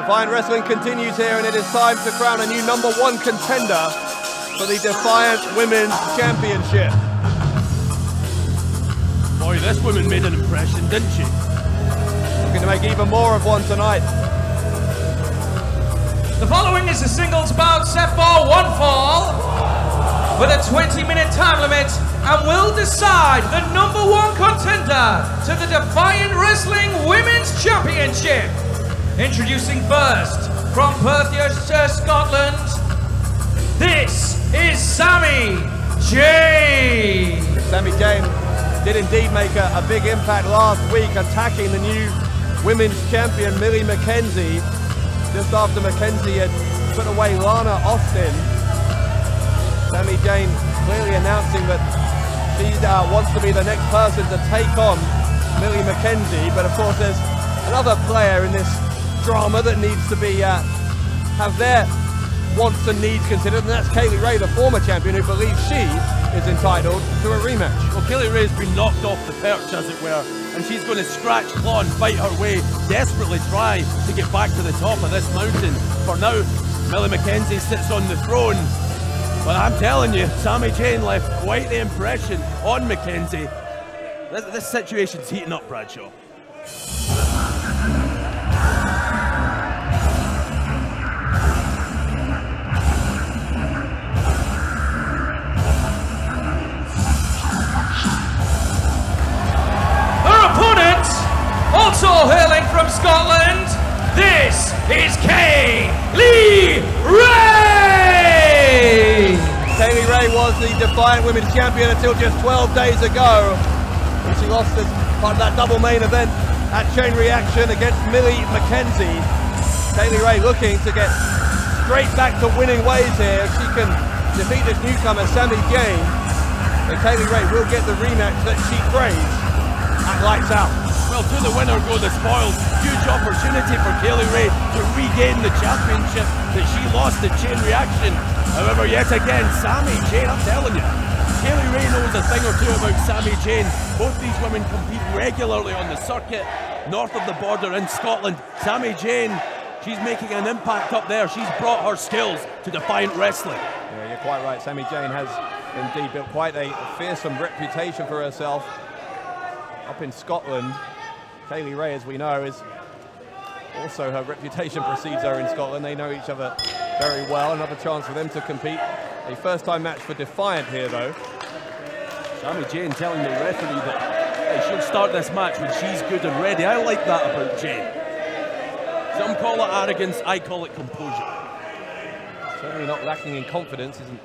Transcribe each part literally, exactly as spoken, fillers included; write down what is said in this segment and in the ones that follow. Defiant Wrestling continues here, and it is time to crown a new number one contender for the Defiant Women's Championship. Boy, this woman made an impression, didn't she? Looking to make even more of one tonight. The following is a singles bout set for one fall with a twenty minute time limit, and will decide the number one contender to the Defiant Wrestling Women's Championship. Introducing first, from Perth, Scotland, this is Sammii Jayne. Sammii Jayne did indeed make a, a big impact last week, attacking the new women's champion Millie McKenzie, just after McKenzie had put away Lana Austin. Sammii Jayne clearly announcing that she uh, wants to be the next person to take on Millie McKenzie, but of course there's another player in this drama that needs to be uh, have their wants and needs considered, and that's Kay Lee Ray, the former champion, who believes she is entitled to a rematch. Well, Kay Lee Ray's been knocked off the perch, as it were, and she's going to scratch, claw and fight her way, desperately try to get back to the top of this mountain. For now, Millie McKenzie sits on the throne, but I'm telling you, Sammii Jayne left quite the impression on McKenzie. This, this situation's heating up, Bradshaw. Also hurling from Scotland, this is Kay Lee Ray! Kay Lee Ray was the Defiant Women's Champion until just twelve days ago, when she lost as part of that double main event at Chain Reaction against Millie McKenzie. Kay Lee Ray looking to get straight back to winning ways here. If she can defeat this newcomer Sammii Jayne, then Kay Lee Ray will get the rematch that she craves at Lights Out. Well, do the winner go the spoils? Huge opportunity for Kay Lee Ray to regain the championship that she lost at Chain Reaction. However, yet again, Sammii Jayne, I'm telling you, Kay Lee Ray knows a thing or two about Sammii Jayne. Both these women compete regularly on the circuit north of the border in Scotland. Sammii Jayne, she's making an impact up there. She's brought her skills to Defiant Wrestling. Yeah, you're quite right. Sammii Jayne has indeed built quite a fearsome reputation for herself up in Scotland. Kay Lee Ray, as we know, is also, her reputation precedes her in Scotland. They know each other very well. Another chance for them to compete. A first-time match for Defiant here, though. Sammii Jayne telling the referee that hey, she'll start this match when she's good and ready. I like that about Jayne. Some call it arrogance, I call it composure. Certainly not lacking in confidence, isn't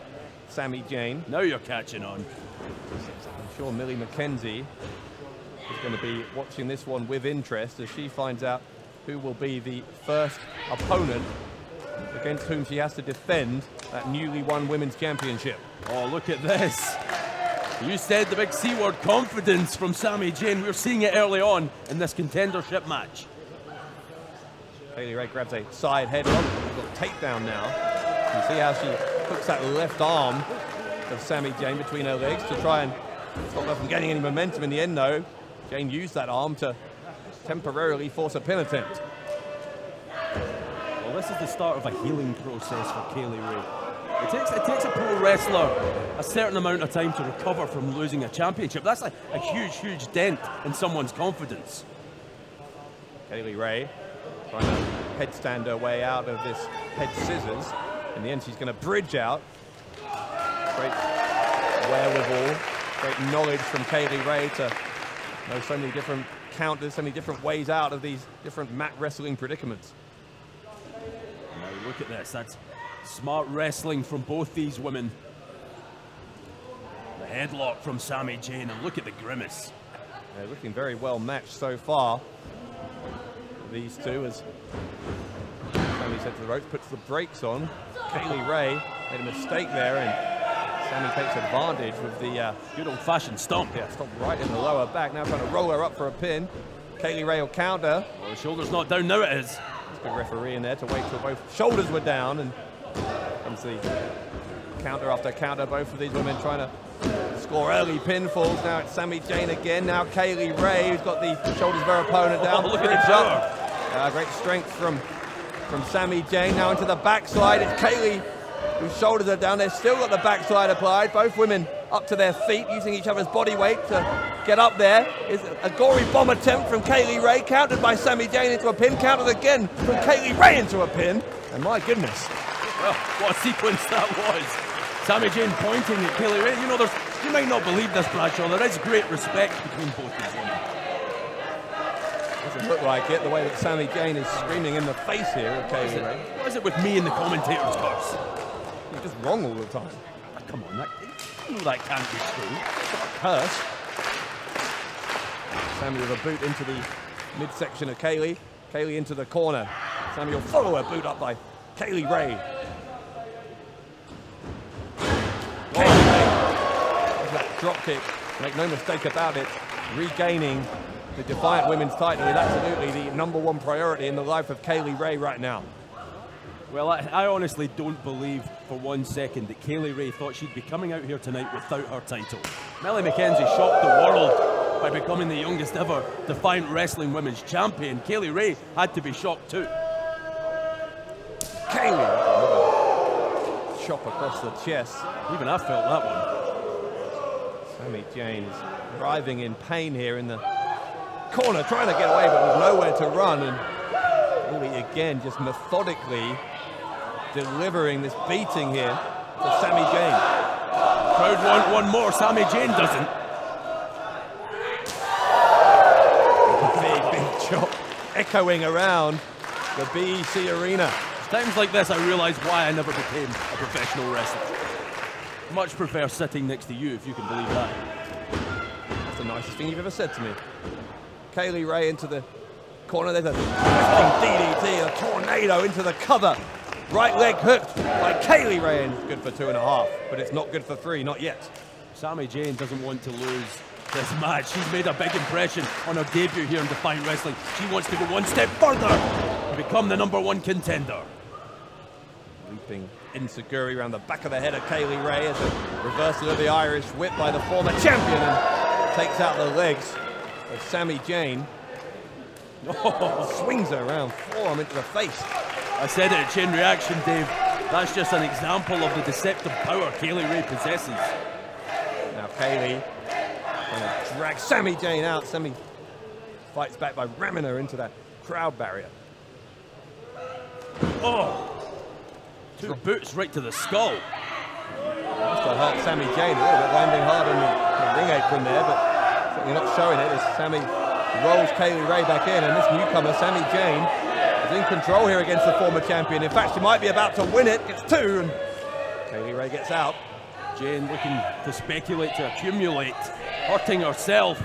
Sammii Jayne? No, you're catching on. I'm sure Millie McKenzie is going to be watching this one with interest as she finds out who will be the first opponent against whom she has to defend that newly won women's championship. Oh, look at this. You said the big C word, confidence, from Sammii Jayne. We were seeing it early on in this contendership match. Kay Lee Ray grabs a side headlock. She's got takedown now. You see how she hooks that left arm of Sammii Jayne between her legs to try and stop her from getting any momentum in the end, though. Jayne used that arm to temporarily force a pin attempt. Well, this is the start of a healing process for Kay Lee Ray. It takes, it takes a pro wrestler a certain amount of time to recover from losing a championship. That's like a huge, huge dent in someone's confidence. Kay Lee Ray trying to headstand her way out of this head scissors. In the end, she's going to bridge out. Great wherewithal, great knowledge from Kay Lee Ray to... There's so many different counters, so many different ways out of these different mat wrestling predicaments. Now look at this, that's smart wrestling from both these women. The headlock from Sammii Jayne, and look at the grimace. They're looking very well matched so far. These two, as Sammii said to the ropes, puts the brakes on. Kay Lee Ray made a mistake there, and Sammii takes advantage with the uh, good old-fashioned stomp. Yeah, stomp right in the lower back. Now trying to roll her up for a pin. Kay Lee Ray will counter. Well, the shoulder's not down, now it is. There's a good referee in there to wait till both shoulders were down, and comes the counter after counter. Both of these women trying to score early pinfalls. Now it's Sammii Jayne again. Now Kay Lee Ray, who's got the shoulders of her opponent down. Oh, look at the up. Uh, great strength from, from Sammii Jayne. Now into the backslide. It's Kay Lee whose shoulders are down. They've still got the backslide applied. Both women up to their feet, using each other's body weight to get up there. Is a gory bomb attempt from Kay Lee Ray, countered by Sammii Jayne into a pin, countered again from Kay Lee Ray into a pin. And my goodness, well, what a sequence that was. Sammii Jayne pointing at Kay Lee Ray. You know, there's, you might not believe this, Bradshaw, there is great respect between both of them. Doesn't look like it, the way that Sammii Jayne is screaming in the face here of Kay Lee Ray. What is it with me and the commentator's curse? You're just wrong all the time. Oh, come on, that, you know that can't be true. It's not a curse. Sammii with a boot into the midsection of Kay Lee. Kay Lee into the corner. Sammii will follow her boot up by Kay Lee Ray. Kay Lee Ray, that drop kick, make no mistake about it, regaining the Defiant Women's title is absolutely the number one priority in the life of Kay Lee Ray right now. Well, I, I honestly don't believe for one second that Kay Lee Ray thought she'd be coming out here tonight without her title. Millie McKenzie shocked the world by becoming the youngest ever Defiant Wrestling Women's Champion. Kay Lee Ray had to be shocked too. Kay Lee! Chop across the chest. Even I felt that one. Sammii Jayne is writhing in pain here in the corner, trying to get away, but with nowhere to run. And Millie again just methodically delivering this beating here to Sammii Jayne. The crowd want one more, Sammii Jayne doesn't. Big, big chop echoing around the B E C Arena. Times like this, I realise why I never became a professional wrestler. Much prefer sitting next to you, if you can believe that. That's the nicest thing you've ever said to me. Kay Lee Ray into the corner. There's a D D T, a tornado into the cover. Right leg hooked by Kay Lee Ray. And good for two and a half, but it's not good for three, not yet. Sammii Jayne doesn't want to lose this match. She's made a big impression on her debut here in Defiant Wrestling. She wants to go one step further and become the number one contender. Leaping enziguri around the back of the head of Kay Lee Ray as a reversal of the Irish whip by the former champion, and takes out the legs of Sammii Jayne. Oh, swings her around, forearm into the face. I said it at Chain Reaction, Dave. That's just an example of the deceptive power Kay Lee Ray possesses. Now Kay Lee going to drag Sammii Jayne out. Sammii fights back by ramming her into that crowd barrier. Oh! Two boots right to the skull. Must have hurt Sammii Jayne a little bit, landing hard on the, the ring apron there, but certainly not showing it as Sammii rolls Kay Lee Ray back in. And this newcomer, Sammii Jayne, is in control here against the former champion. In fact, she might be about to win it. Gets two, and Kay Lee Ray gets out. Jayne looking to speculate, to accumulate, hurting herself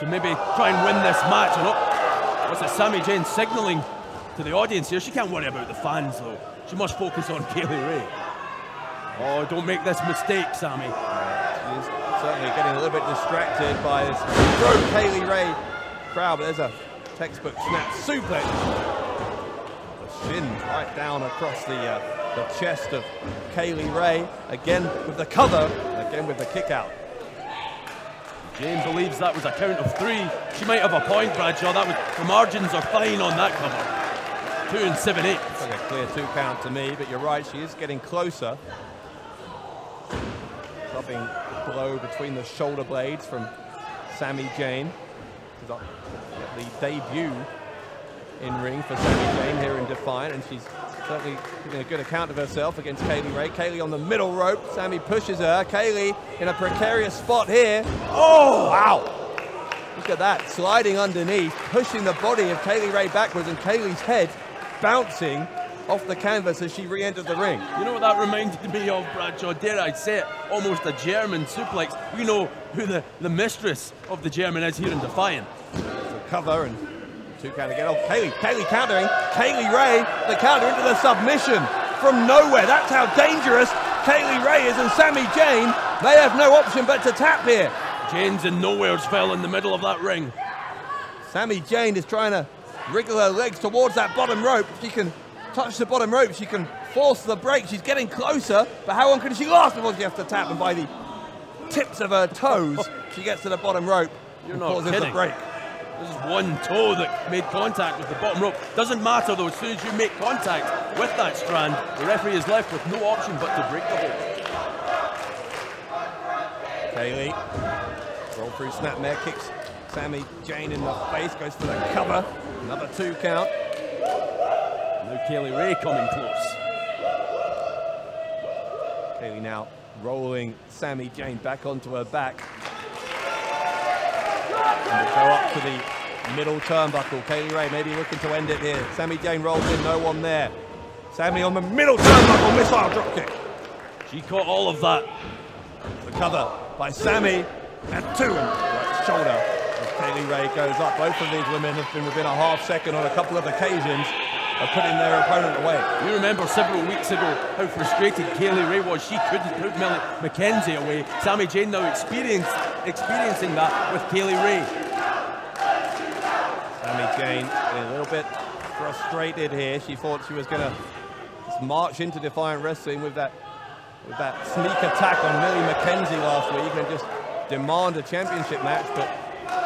to maybe try and win this match. And oh, what's it, Sammii Jayne signalling to the audience here? She can't worry about the fans though. She must focus on Kay Lee Ray. Oh, don't make this mistake, Sammii. She's certainly getting a little bit distracted by this Kay Lee Ray crowd, but there's a textbook snap suplex. The shin right down across the, uh, the chest of Kay Lee Ray. Again with the cover, and again with the kick out. Jayne believes that was a count of three. She might have a point, Bradshaw. That was, the margins are fine on that cover. Two and seven eight. It's like a clear two count to me, but you're right, she is getting closer. Dropping blow between the shoulder blades from Sammii Jayne. The debut in ring for Sammii Jayne here in Defiant, and she's certainly giving a good account of herself against Kay Lee Ray. Kay Lee on the middle rope. Sammii pushes her. Kay Lee in a precarious spot here. Oh, wow! Look at that, sliding underneath, pushing the body of Kay Lee Ray backwards, and Kay Lee's head bouncing off the canvas as she re-entered the ring. You know what that reminded me of, Bradshaw? Dare I say it, almost a German suplex. We know who the, the mistress of the German is here in Defiant. There's a cover and two count to get off. Kay Lee, Kay Lee countering. Kay Lee Ray, the counter into the submission from nowhere. That's how dangerous Kay Lee Ray is, and Sammii Jayne, they have no option but to tap here. Jayne's and nowheres fell in the middle of that ring. Sammii Jayne is trying to wriggle her legs towards that bottom rope. She can touch the bottom rope. She can force the break. She's getting closer, but how long can she last before she has to tap? And by the tips of her toes. She gets to the bottom rope. You're not kidding. A break. This is one toe that made contact with the bottom rope. Doesn't matter though, as soon as you make contact with that strand, the referee is left with no option but to break the hold. Kay Lee, roll through snapmare, kicks Sammii Jayne in the face, goes for the cover. Another two count. Now Kay Lee Ray coming close. Kay Lee now rolling Sammii Jayne back onto her back. And go up to the middle turnbuckle. Kay Lee Ray maybe looking to end it here. Sammii Jayne rolls in, no one there. Sammii on the middle turnbuckle, missile dropkick. She caught all of that. The cover by Sammii and two and right shoulder. As Kay Lee Ray goes up, both of these women have been within a half second on a couple of occasions of putting their opponent away. You remember several weeks ago how frustrated Kay Lee Ray was. She couldn't put Millie McKenzie away. Sammii Jayne now experienced experiencing that with Kay Lee Ray. Sammii Jayne a little bit frustrated here. She thought she was going to march into Defiant Wrestling with that with that sneak attack on Millie McKenzie last week and just demand a championship match, but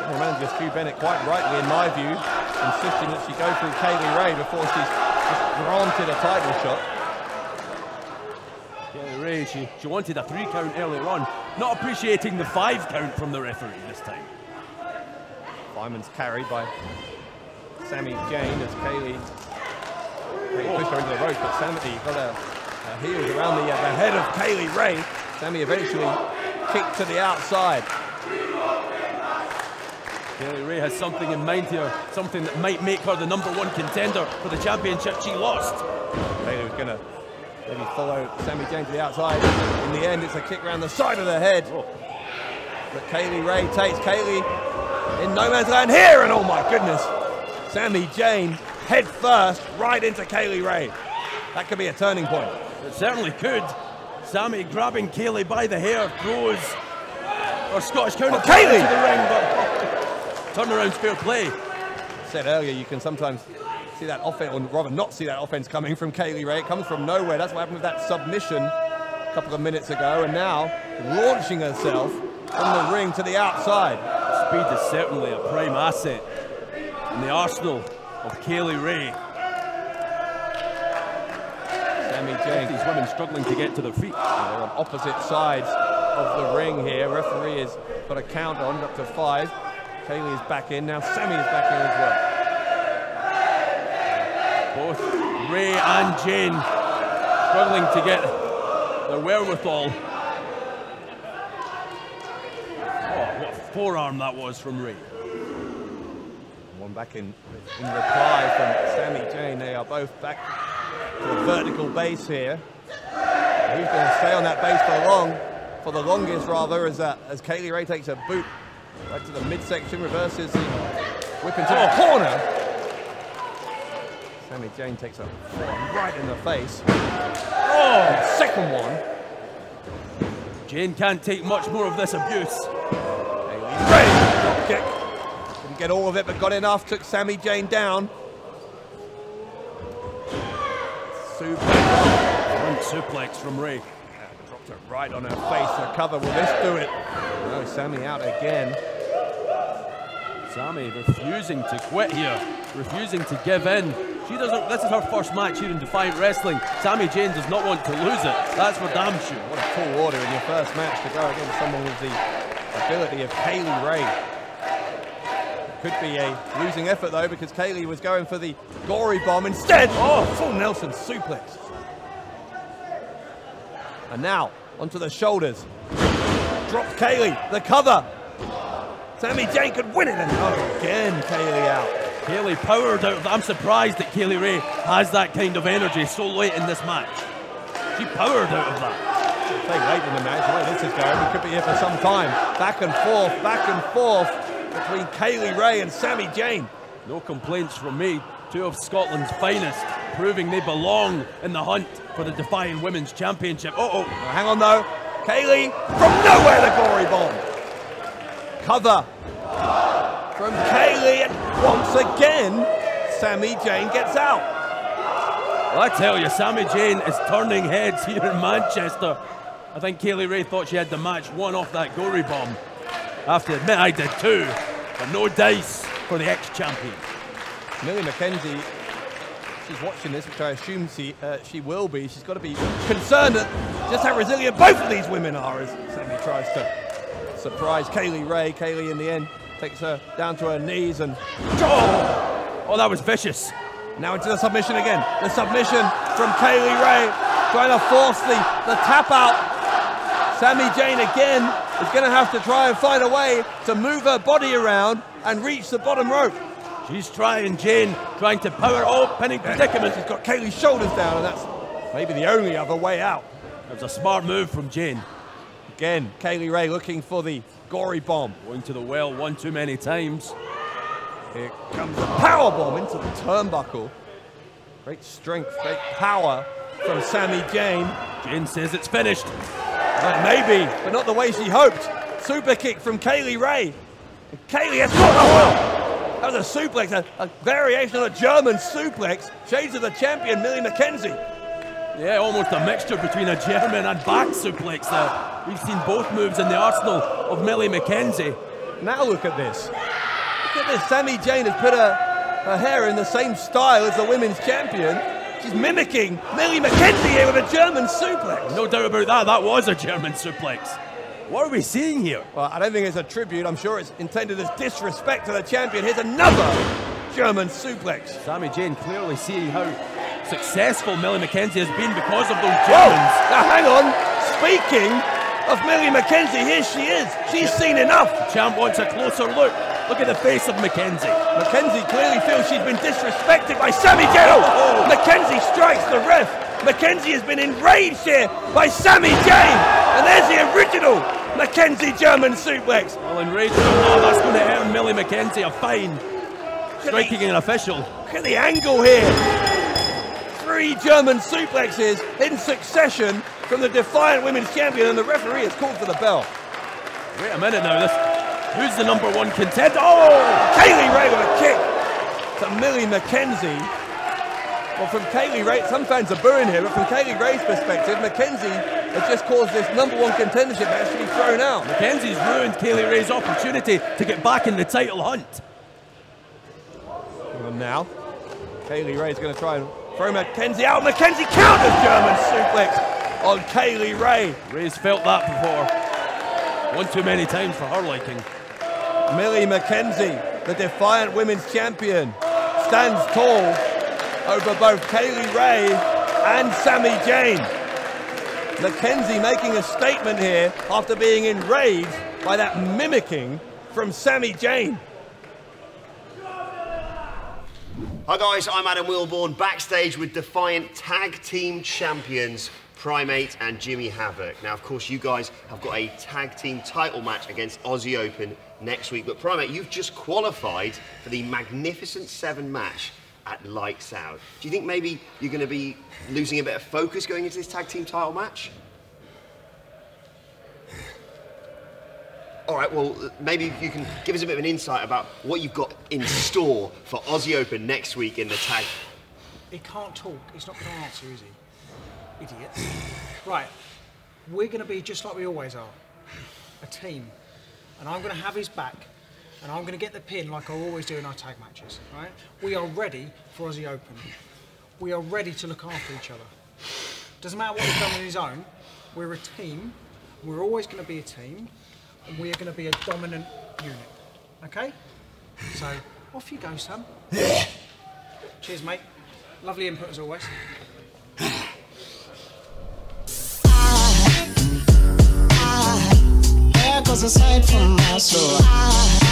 general manager Stu Bennett, quite rightly in my view, insisting that she go through Kay Lee Ray before she's just granted a title shot. Kay Lee Ray, she, she wanted a three count earlier on, not appreciating the five count from the referee this time. Fireman's carried by Sammii Jayne as Kay Lee oh. pushed her into the rope, but Sammii got her, her heels around the, uh, the head of Kay Lee Ray. Sammii eventually kicked to the outside. Kay Lee Ray has something in mind here, something that might make her the number one contender for the championship she lost. Kay Lee was going to maybe follow Sammii Jayne to the outside. In the end, it's a kick round the side of the head. Oh. But Kay Lee Ray takes Kay Lee in no man's land here, and oh my goodness, Sammii Jayne head first right into Kay Lee Ray. That could be a turning point. It certainly could. Sammii grabbing Kay Lee by the hair, throws or Scottish counter oh, Kay Lee to the ring, but. Turnaround's fair play. I said earlier, you can sometimes see that offense, or rather not see that offense coming from Kay Lee Ray. It comes from nowhere. That's what happened with that submission a couple of minutes ago. And now, launching herself from the ring to the outside. Speed is certainly a prime asset in the arsenal of Kay Lee Ray. Sammii Jayne. These women struggling to get to their feet. Yeah, they're on opposite sides of the ring here. Referee has got a count on up to five. Kay Lee is back in now. Sammii is back in as well. Both Ray and Jayne struggling to get their wherewithal. Oh, what a forearm that was from Ray. One back in in reply from Sammii Jayne. They are both back to a vertical base here. And who's going to stay on that base for long? For the longest, rather, as uh, as Kay Lee Ray takes a boot. Right to the midsection, reverses the whip into the corner. Sammii Jayne takes a right in the face. Oh, second one. Jayne can't take much more of this abuse. Kay Lee Ray, drop kick. Didn't get all of it, but got enough. Took Sammii Jayne down. Suplex. Front suplex from Ray. Dropped it right on her face. The cover. Will this do it? No, Sammii out again. Sammii refusing to quit here, refusing to give in. She doesn't. This is her first match here in Defiant Wrestling. Sammii Jayne does not want to lose it. That's for damn sure. What a tall order in your first match to go against someone with the ability of Kay Lee Ray. It could be a losing effort though, because Kay Lee was going for the gory bomb instead. Oh, full Nelson suplex. And now onto the shoulders. Drops Kay Lee, the cover. Sammii Jayne could win it, and oh, again Kay Lee out. Kay Lee powered out. I'm surprised that Kay Lee Ray has that kind of energy so late in this match. She powered out of that. Play late in the match, the way this is going, we could be here for some time. Back and forth, back and forth between Kay Lee Ray and Sammii Jayne. No complaints from me. Two of Scotland's finest, proving they belong in the hunt for the Defiant Women's Championship. Uh-oh, now, hang on though. Kay Lee, from nowhere, the glory bomb. Cover from Kay Lee, and once again, Sammii Jayne gets out. Well, I tell you, Sammii Jayne is turning heads here in Manchester. I think Kay Lee Ray thought she had the match won off that Gory Bomb. I have to admit I did too, but no dice for the ex-champion. Millie McKenzie, she's watching this, which I assume she, uh, she will be. She's got to be concerned at just how resilient both of these women are as Sammii tries to surprise Kay Lee Ray. Kay Lee, in the end, takes her down to her knees and... Oh, oh that was vicious. Now into the submission again. The submission from Kay Lee Ray, trying to force the, the tap out. Sammii Jayne again is going to have to try and find a way to move her body around and reach the bottom rope. She's trying, Jane, trying to power all pinning predicaments. She's got Kaylee's shoulders down, and that's maybe the only other way out. That was a smart move from Jane. Again, Kay Lee Ray looking for the gory bomb. Going to the well one too many times. Here comes the power bomb into the turnbuckle. Great strength, great power from Sammii Jayne. Jane says it's finished. Well, maybe, but not the way she hoped. Super kick from Kay Lee Ray. And Kay Lee has got the wheel. That was a suplex, a, a variation of a German suplex. Shades of the champion, Millie McKenzie. Yeah, almost a mixture between a German and back suplex there. We've seen both moves in the arsenal of Millie McKenzie. Now look at this. Look at this. Sammii Jayne has put her, her hair in the same style as the women's champion. She's mimicking Millie McKenzie here with a German suplex. No doubt about that. That was a German suplex. What are we seeing here? Well, I don't think it's a tribute. I'm sure it's intended as disrespect to the champion. Here's another German suplex. Sammii Jayne clearly seeing how successful Millie McKenzie has been because of those Germans. Whoa. Now, hang on. Speaking of Millie McKenzie, here she is. She's seen enough. The champ wants a closer look. Look at the face of McKenzie. McKenzie clearly feels she's been disrespected by Sammii Jayne. Oh. McKenzie strikes the ref. McKenzie has been enraged here by Sammii Jayne. And there's the original McKenzie German suplex. Well, enraged or not, that's going to earn Millie McKenzie a fine. Striking the, an official. Look at the angle here. Three German suplexes in succession from the Defiant Women's Champion, and the referee has called for the bell. Wait a minute now. This, who's the number one contender? Oh, Kay Lee Ray with a kick to Millie McKenzie. Well, from Kay Lee Ray, some fans are booing here, but from Kay Lee Ray's perspective, McKenzie has just caused this number one contendership that has to be thrown out. McKenzie's ruined Kay Lee Ray's opportunity to get back in the title hunt. And now, Kay Lee Ray's going to try and throw McKenzie out. McKenzie counters German suplex on Kay Lee Ray. Ray's felt that before. One too many times for her liking. Millie McKenzie, the Defiant Women's Champion, stands tall over both Kay Lee Ray and Sammii Jayne. McKenzie making a statement here after being enraged by that mimicking from Sammii Jayne. Hi guys, I'm Adam Wilborn, backstage with Defiant Tag Team Champions Primate and Jimmy Havoc. Now, of course, you guys have got a tag team title match against Aussie Open next week, but Primate, you've just qualified for the Magnificent Seven match at Lights Out. Do you think maybe you're going to be losing a bit of focus going into this tag team title match? All right, well, maybe you can give us a bit of an insight about what you've got in store for Aussie Open next week in the tag. He can't talk. He's not going to answer, is he? Idiot. Right, we're going to be just like we always are, a team. And I'm going to have his back. And I'm going to get the pin like I always do in our tag matches, right? We are ready for Aussie Open. We are ready to look after each other. Doesn't matter what he's done on his own, we're a team. We're always going to be a team. And we are going to be a dominant unit, okay? So, off you go, Sam. Cheers, mate. Lovely input as always. I, I, there goes a sight from my soul. I,